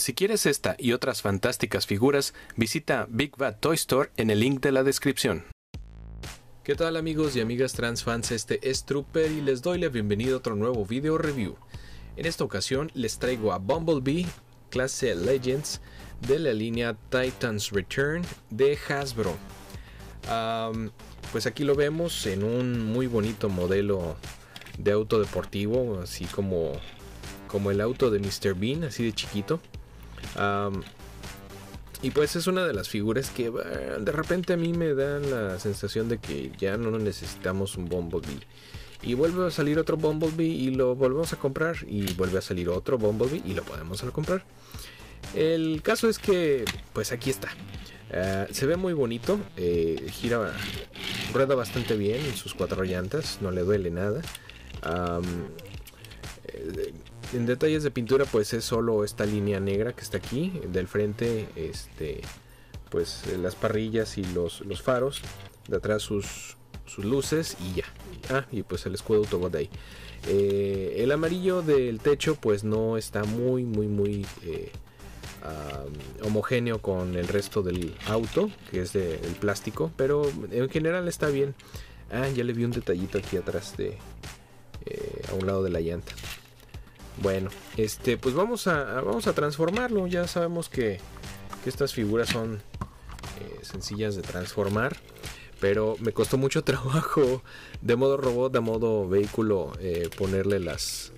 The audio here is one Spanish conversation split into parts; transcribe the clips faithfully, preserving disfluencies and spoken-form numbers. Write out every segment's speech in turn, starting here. Si quieres esta y otras fantásticas figuras, visita Big Bad Toy Store en el link de la descripción. ¿Qué tal amigos y amigas transfans? Este es Trooper y les doy la bienvenida a otro nuevo video review. En esta ocasión les traigo a Bumblebee, clase Legends, de la línea Titans Return de Hasbro. Um, pues aquí lo vemos en un muy bonito modelo de auto deportivo, así como, como el auto de mister Bean, así de chiquito. Um, y pues es una de las figuras que de repente a mí me dan la sensación de que ya no necesitamos un Bumblebee. Y vuelve a salir otro Bumblebee y lo volvemos a comprar. Y vuelve a salir otro Bumblebee y lo podemos a comprar. El caso es que, pues aquí está. Uh, se ve muy bonito. Eh, gira, rueda bastante bien en sus cuatro llantas. No le duele nada. Um, en detalles de pintura, pues es solo esta línea negra que está aquí. Del frente, este, pues las parrillas y los, los faros. De atrás sus... sus luces y ya. Ah, y pues el escudo Autobot ahí. Eh, el amarillo del techo pues no está muy muy muy eh, uh, homogéneo con el resto del auto, que es de el plástico, pero en general está bien. Ah, ya le vi un detallito aquí atrás de eh, a un lado de la llanta. Bueno, este pues vamos a, a vamos a transformarlo. Ya sabemos que, que estas figuras son eh, sencillas de transformar. Pero me costó mucho trabajo de modo robot, de modo vehículo, eh, ponerle las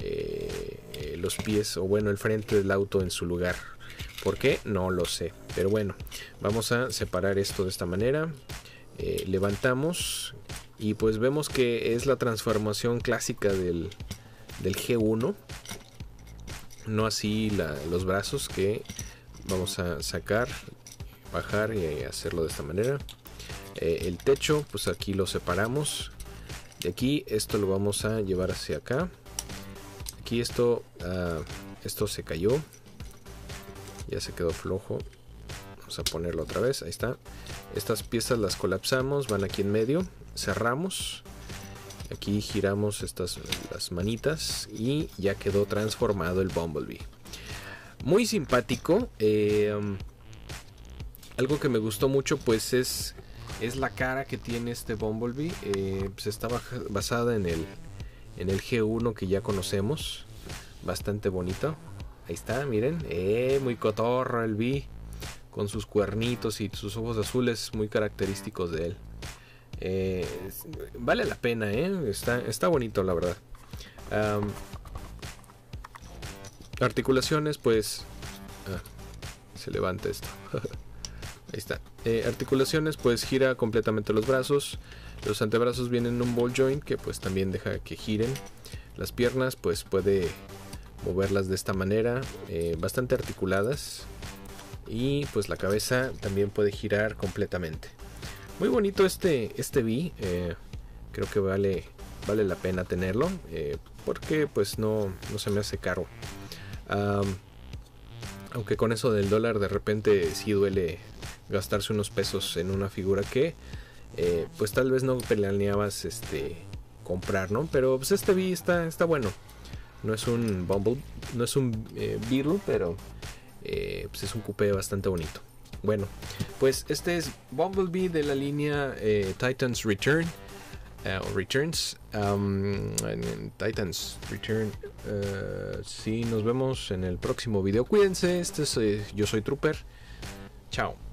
eh, eh, los pies o bueno el frente del auto en su lugar. ¿Por qué? No lo sé. Pero bueno, vamos a separar esto de esta manera. Eh, levantamos y pues vemos que es la transformación clásica del, del G uno. No así la, los brazos que vamos a sacar, bajar y hacerlo de esta manera. Eh, el techo pues aquí lo separamos de aquí, esto lo vamos a llevar hacia acá. Aquí esto uh, esto se cayó, ya se quedó flojo, vamos a ponerlo otra vez. Ahí está. Estas piezas las colapsamos, van aquí en medio, cerramos aquí, giramos estas las manitas y ya quedó transformado el Bumblebee. Muy simpático. Eh, um, algo que me gustó mucho pues es Es la cara que tiene este Bumblebee. Eh, pues está baja, basada en el, en el G uno que ya conocemos. Bastante bonito. Ahí está, miren. Eh, muy cotorro el B. Con sus cuernitos y sus ojos azules muy característicos de él. Eh, vale la pena, ¿eh? Está, está bonito, la verdad. Um, articulaciones, pues... Ah, se levanta esto. Ahí está. Eh, articulaciones, pues gira completamente los brazos. Los antebrazos vienen en un ball joint que pues también deja que giren. Las piernas pues puede moverlas de esta manera, eh, bastante articuladas. Y pues la cabeza también puede girar completamente. Muy bonito este, este B. Eh, creo que vale, vale la pena tenerlo, eh, porque pues no, no se me hace caro. Um, aunque con eso del dólar de repente sí duele gastarse unos pesos en una figura que eh, pues tal vez no planeabas este comprar, ¿no? Pero pues este Bee está, está bueno. No es un Bumble, no es un eh, Beetle, pero eh, pues es un coupé bastante bonito. Bueno, pues este es Bumblebee de la línea eh, Titans Return uh, Returns um, Titans Return. Uh, sí, nos vemos en el próximo video. Cuídense. Este es, eh, yo soy Trooper. Chao.